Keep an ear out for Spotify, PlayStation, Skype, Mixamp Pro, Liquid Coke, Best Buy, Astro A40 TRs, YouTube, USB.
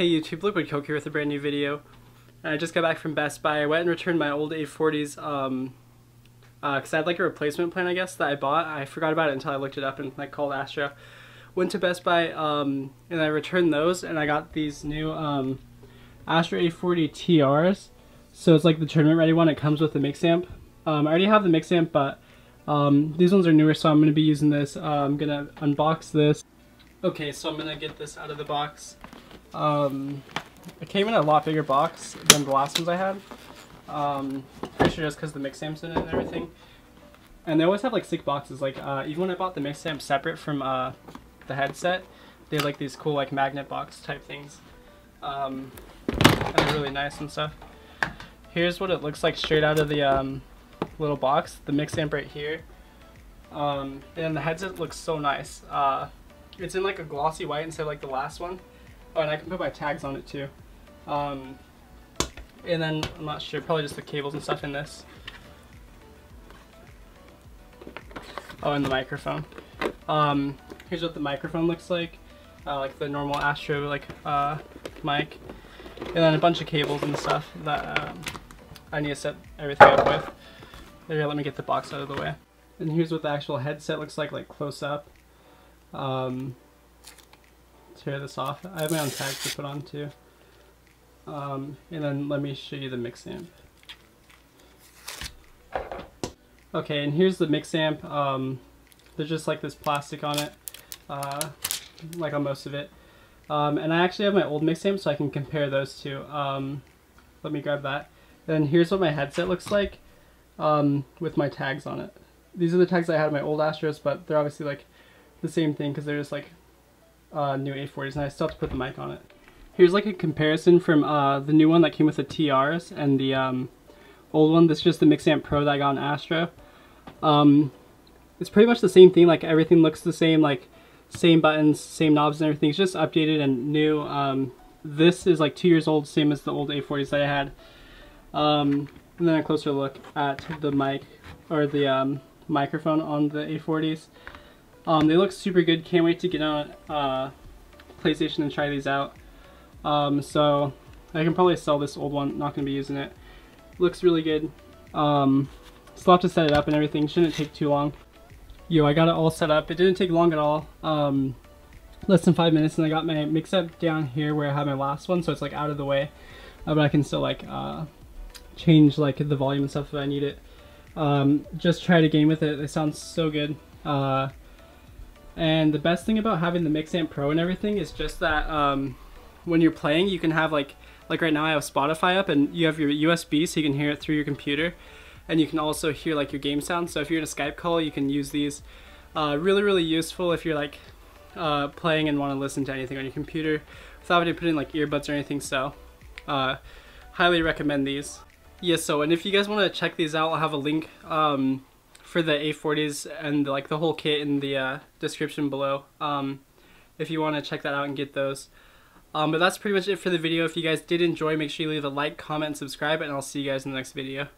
Hey YouTube, Liquid Coke here with a brand new video. I just got back from Best Buy. I went and returned my old A40s because I had like a replacement plan, I guess, that I bought. I forgot about it until I looked it up and like called Astro. Went to Best Buy and I returned those, and I got these new Astro A40 TRs. So it's like the tournament ready one. It comes with the Mixamp. I already have the Mixamp, but these ones are newer, so I'm going to be using this. I'm going to unbox this. Okay, so I'm going to get this out of the box. It came in a lot bigger box than the last ones I had. Pretty sure just because the Mixamp's in it and everything. And they always have like sick boxes. Like even when I bought the Mixamp separate from the headset, they had like these cool like magnet box type things. And they're really nice and stuff. Here's what it looks like straight out of the little box. The Mixamp right here. And the headset looks so nice. It's in like a glossy white instead of like the last one. Oh, and I can put my tags on it too. And then, I'm not sure, probably just the cables and stuff in this. Oh, and the microphone. Here's what the microphone looks like the normal Astro mic. And then a bunch of cables and stuff that I need to set everything up with. There, let me get the box out of the way. And here's what the actual headset looks like close up. Tear this off. I have my own tags to put on too. And then let me show you the Mixamp. Okay, and here's the Mixamp. There's just like this plastic on it, like on most of it. And I actually have my old Mixamp, so I can compare those two. Let me grab that. And here's what my headset looks like with my tags on it. These are the tags I had in my old Astros, but they're obviously like the same thing because they're just like new A40s, and I still have to put the mic on it. Here's like a comparison from the new one that came with the TRs and the old one. This is just the Mixamp Pro that I got on Astro. It's pretty much the same thing. Like everything looks the same, like same buttons, same knobs and everything. It's just updated and new. This is like 2 years old, same as the old A40s that I had. And then a closer look at the mic, or the microphone on the A40s. They look super good. Can't wait to get on PlayStation and try these out. So I can probably sell this old one. Not going to be using it. Looks really good. Still have to set it up and everything. Shouldn't take too long. Yo, I got it all set up. It didn't take long at all. Less than 5 minutes, and I got my Mixamp down here where I had my last one, so it's like out of the way. But I can still like change like the volume and stuff if I need it. Just tried a game with it. It sounds so good. And the best thing about having the Mixamp Pro and everything is just that when you're playing, you can have like right now I have Spotify up, and you have your USB, so you can hear it through your computer, and you can also hear like your game sound. So if you're in a Skype call, you can use these. Really, really useful if you're like playing and want to listen to anything on your computer without having to put in like earbuds or anything. So highly recommend these. Yes, so and if you guys want to check these out, I'll have a link for the A40s and like the whole kit in the description below, if you want to check that out and get those. But that's pretty much it for the video. If you guys did enjoy, make sure you leave a like, comment, subscribe, and I'll see you guys in the next video.